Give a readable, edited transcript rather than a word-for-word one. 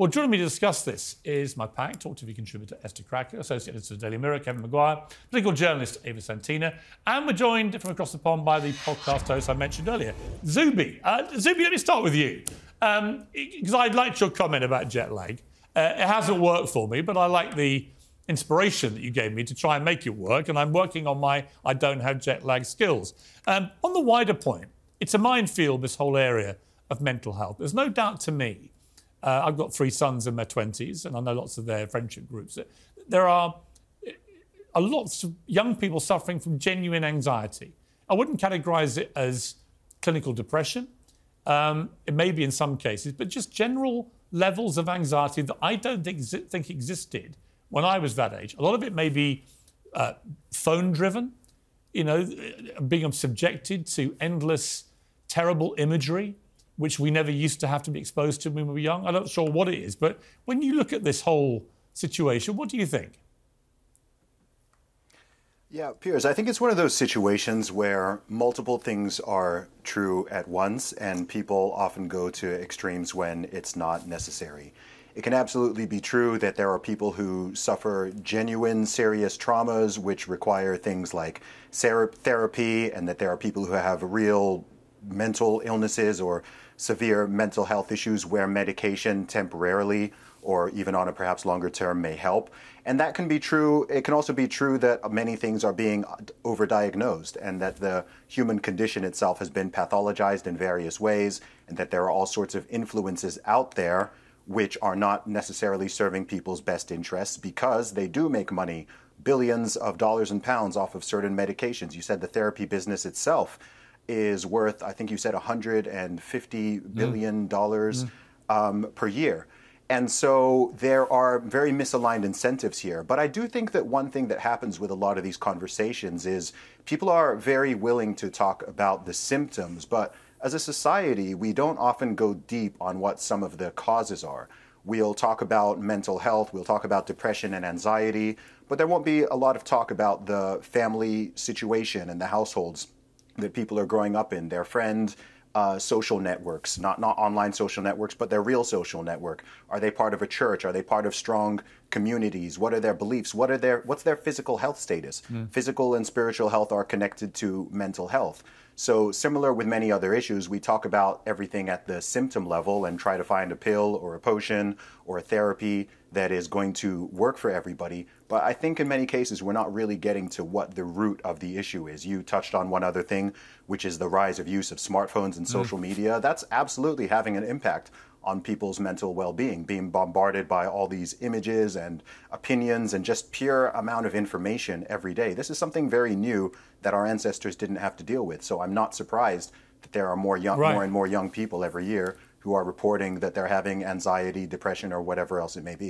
Well, joining me to discuss this is my packed Talk TV contributor Esther Kraker, associate editor of The Daily Mirror, Kevin Maguire, political journalist Ava Santina, and we're joined from across the pond by the podcast host I mentioned earlier, Zuby. Zuby, let me start with you, because I liked your comment about jet lag. It hasn't worked for me, but I like the inspiration that you gave me to try and make it work, and I'm working on my I don't have jet lag skills. On the wider point, it's a minefield, this whole area of mental health. There's no doubt to me. I've got three sons in their 20s, and I know lots of their friendship groups. There are lots of young people suffering from genuine anxiety. I wouldn't categorise it as clinical depression. It may be in some cases, but just general levels of anxiety that I don't think existed when I was that age. A lot of it may be phone-driven, you know, being subjected to endless, terrible imagery, which we never used to have to be exposed to when we were young. I'm not sure what it is, but when you look at this whole situation, what do you think? Yeah, Piers, I think it's one of those situations where multiple things are true at once, and people often go to extremes when it's not necessary. It can absolutely be true that there are people who suffer genuine, serious traumas, which require things like therapy, and that there are people who have real mental illnesses or severe mental health issues where medication temporarily or even on a perhaps longer term may help. And that can be true. It can also be true that many things are being overdiagnosed and that the human condition itself has been pathologized in various ways and that there are all sorts of influences out there which are not necessarily serving people's best interests because they do make money, billions of dollars and pounds off of certain medications. You said the therapy business itself is worth, I think you said, $150 billion per year. And so there are very misaligned incentives here. But I do think that one thing that happens with a lot of these conversations is people are very willing to talk about the symptoms. But as a society, we don't often go deep on what some of the causes are. We'll talk about mental health, we'll talk about depression and anxiety, but there won't be a lot of talk about the family situation and the households that people are growing up in, their friend, social networks, not online social networks, but their real social network. Are they part of a church? Are they part of strong communities? What are their beliefs? What's their physical health status? Physical and spiritual health are connected to mental health. So similar with many other issues, we talk about everything at the symptom level and try to find a pill or a potion or a therapy that is going to work for everybody. But I think in many cases, we're not really getting to what the root of the issue is. You touched on one other thing, which is the rise of use of smartphones and social media. That's absolutely having an impact on people's mental well-being, being bombarded by all these images and opinions and just pure amount of information every day. This is something very new that our ancestors didn't have to deal with. So I'm not surprised that there are more and more young people every year who are reporting that they're having anxiety, depression, or whatever else it may be.